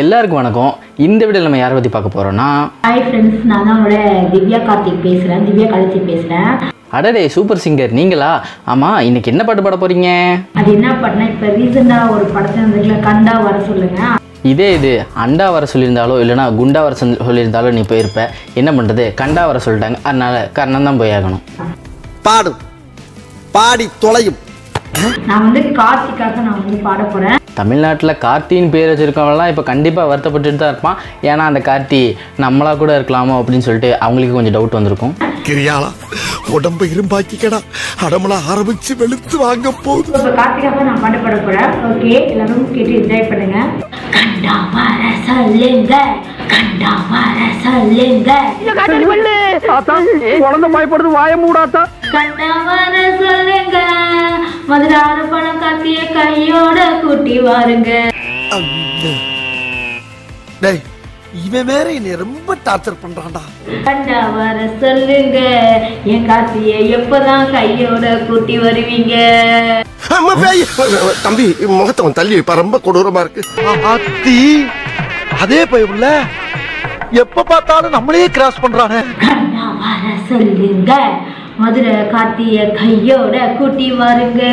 எல்லாருக்கும் வணக்கம். இந்த வீடியோவில் நம்ம யாரை பற்றி பார்க்க போகிறோன்னா, ஹாய் ஃப்ரெண்ட்ஸ், நான் தான் உங்களோட திவ்யா கார்த்தி பேசுகிறேன். அடடே, சூப்பர் சிங்கர் நீங்களா? ஆமாம், இன்னைக்கு என்ன பாட்டு பாட போகிறீங்க? அது என்ன பாட்டுனா, இப்போ ரீசெண்டாக ஒரு படத்தை கண்டா வர சொல்லுங்கள். இது அண்டா வர சொல்லியிருந்தாலோ இல்லைனா குண்டா வர சொல்லியிருந்தாலோ நீ போயிருப்ப. என்ன பண்ணுறது, கண்டா வர சொல்லிட்டாங்க, அதனால கர்ணன் தான் போயாகணும். பாடு பாடி தொலையும். நான் கார்த்திக்காக நான் பாட போகிறேன். தமிழ்நாட்டில் கார்த்தின்னு பேர் வச்சுருக்கவங்களாம் இப்போ கண்டிப்பாக வருத்தப்பட்டுட்டு தான் இருப்பான். ஏன்னா அந்த கார்த்தி நம்மளாக கூட இருக்கலாமோ அப்படின்னு சொல்லிட்டு அவங்களுக்கு கொஞ்சம் டவுட் வந்திருக்கும். கிரியாளா உடம்பு இரும்பாக்கிக்கடா, அடமலா ஆரம்பிச்சு வெளுத்து வாங்க போகுது. இப்போ கார்த்திக்காக நான் பாடப்பட போகிறேன். ஓகே, எல்லாரும் கேட்டு என்ஜாய் பண்ணுங்க. கண்டா வர சொல்லுங்க, கண்டா வர சொல்லுங்க, குழந்தை பயப்படுது வாய மூடாதா, கண்டா வர சொல்லுங்க, மதுரார பணம் காத்திய கையோட கூட்டி வாருங்க. இவன் வேற என்ன ரொம்ப டார்ச்சர் பண்றான்டா. கண்டா வர சொல்லுங்க, என் காத்திய எப்பதான் கையோட கூட்டி வருவீங்க. தம்பி முகத்தவன் தள்ளி இப்ப ரொம்ப கொடூரமா இருக்கு. அதே பையன் எப்ப பார்த்தாலும் நம்மளே கிராஸ் பண்றானே. கண்டா வர சொல்லுங்க, மதுரை கார்த்திய கையோட கூட்டி வாருங்க.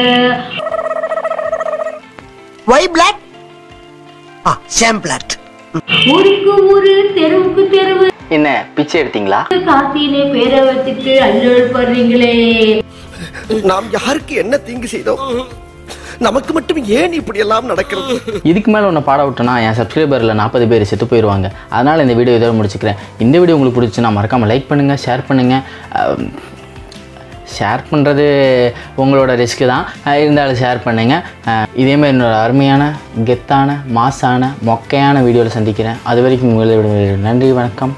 ஊருக்கு ஊரு தெருவுக்கு தெருவு என்ன பிச்சை எடுத்தீங்களா? கார்த்தியிலே பேரை வச்சுட்டு அல்லோல் பண்றீங்களே. நாம் யாருக்கு என்ன தீங்கு செய்தோம்? நமக்கு மட்டும் ஏன் இப்படி எல்லாம் நடக்கிறது? இதுக்கு மேலே ஒன்று பாட விட்டோன்னா என் சப்ஸ்கிரைபரில் 40 பேர் செத்து போயிடுவாங்க. அதனால் இந்த வீடியோ இதோட முடிச்சுக்கிறேன். இந்த வீடியோ உங்களுக்கு பிடிச்சுன்னா மறக்காமல் லைக் பண்ணுங்கள், ஷேர் பண்ணுங்கள். ஷேர் பண்ணுறது உங்களோட ரிஸ்க்கு தான், இருந்தாலும் ஷேர் பண்ணுங்கள். இதேமாதிரி என்னோட அருமையான கெத்தான மாசான மொக்கையான வீடியோவில் சந்திக்கிறேன். அது வரைக்கும் உங்களோட நன்றி, வணக்கம்.